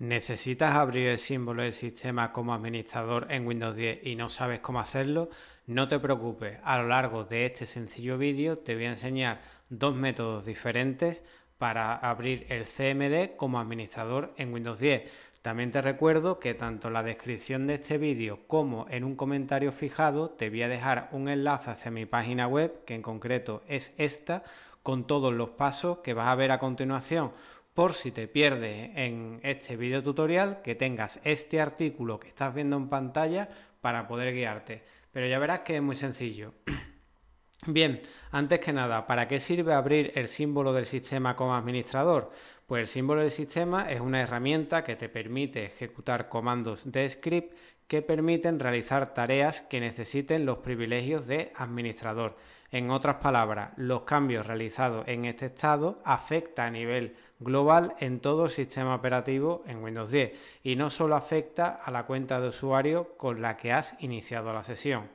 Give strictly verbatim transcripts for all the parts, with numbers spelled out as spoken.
¿Necesitas abrir el símbolo del sistema como administrador en Windows diez y no sabes cómo hacerlo? No te preocupes, a lo largo de este sencillo vídeo te voy a enseñar dos métodos diferentes para abrir el C M D como administrador en Windows diez. También te recuerdo que tanto en la descripción de este vídeo como en un comentario fijado te voy a dejar un enlace hacia mi página web, que en concreto es esta, con todos los pasos que vas a ver a continuación, por si te pierdes en este vídeo tutorial, que tengas este artículo que estás viendo en pantalla para poder guiarte. Pero ya verás que es muy sencillo. Bien, antes que nada, ¿para qué sirve abrir el símbolo del sistema como administrador? Pues el símbolo del sistema es una herramienta que te permite ejecutar comandos de script que permiten realizar tareas que necesiten los privilegios de administrador. En otras palabras, los cambios realizados en este estado afectan a nivel global en todo el sistema operativo en Windows diez y no solo afecta a la cuenta de usuario con la que has iniciado la sesión.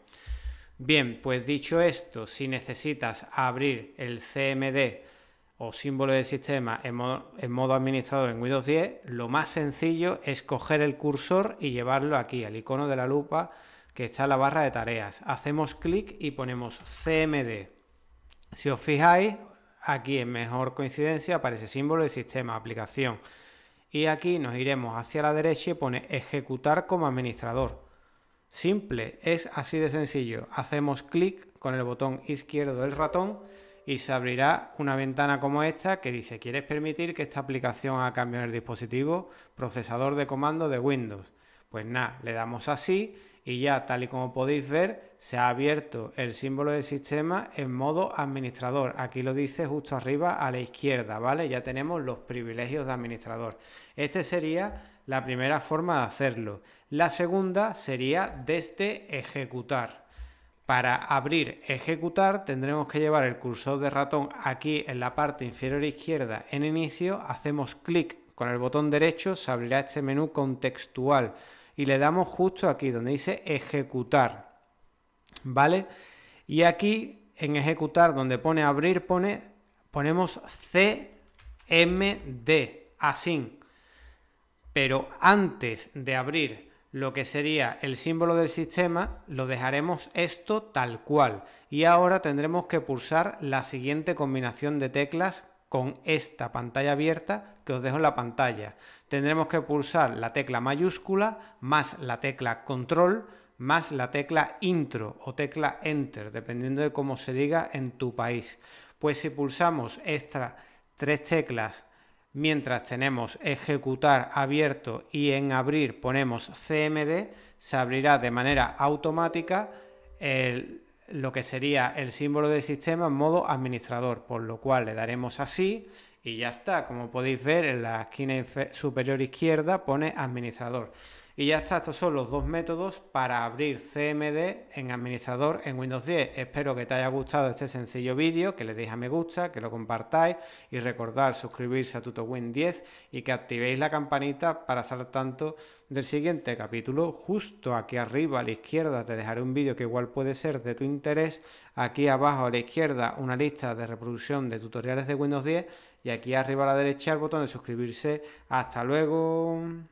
Bien, pues dicho esto, si necesitas abrir el C M D o símbolo de sistema en modo, en modo administrador en Windows diez, lo más sencillo es coger el cursor y llevarlo aquí, al icono de la lupa que está en la barra de tareas. Hacemos clic y ponemos C M D. Si os fijáis, aquí en mejor coincidencia aparece símbolo de sistema, aplicación. Y aquí nos iremos hacia la derecha y pone ejecutar como administrador. Simple, es así de sencillo. Hacemos clic con el botón izquierdo del ratón y se abrirá una ventana como esta que dice: ¿quieres permitir que esta aplicación haga cambios en el dispositivo? Procesador de comando de Windows. Pues nada, le damos así y ya, tal y como podéis ver, se ha abierto el símbolo del sistema en modo administrador. Aquí lo dice justo arriba a la izquierda, ¿vale? Ya tenemos los privilegios de administrador. Este sería la primera forma de hacerlo. La segunda sería desde ejecutar. Para abrir ejecutar tendremos que llevar el cursor de ratón aquí en la parte inferior izquierda en inicio, hacemos clic con el botón derecho, se abrirá este menú contextual y le damos justo aquí donde dice ejecutar, ¿vale? Y aquí en ejecutar donde pone abrir pone, ponemos C M D, así. Pero antes de abrir lo que sería el símbolo del sistema, lo dejaremos esto tal cual. Y ahora tendremos que pulsar la siguiente combinación de teclas con esta pantalla abierta que os dejo en la pantalla. Tendremos que pulsar la tecla mayúscula más la tecla control más la tecla intro o tecla enter, dependiendo de cómo se diga en tu país. Pues si pulsamos estas tres teclas mientras tenemos ejecutar abierto y en abrir ponemos C M D, se abrirá de manera automática el, lo que sería el símbolo del sistema en modo administrador, por lo cual le daremos así y ya está. Como podéis ver, en la esquina superior izquierda pone administrador. Y ya está, estos son los dos métodos para abrir C M D en administrador en Windows diez. Espero que te haya gustado este sencillo vídeo, que le deis a me gusta, que lo compartáis y recordad suscribirse a TutoWin diez y que activéis la campanita para estar al tanto del siguiente capítulo. Justo aquí arriba a la izquierda te dejaré un vídeo que igual puede ser de tu interés. Aquí abajo a la izquierda una lista de reproducción de tutoriales de Windows diez y aquí arriba a la derecha el botón de suscribirse. Hasta luego.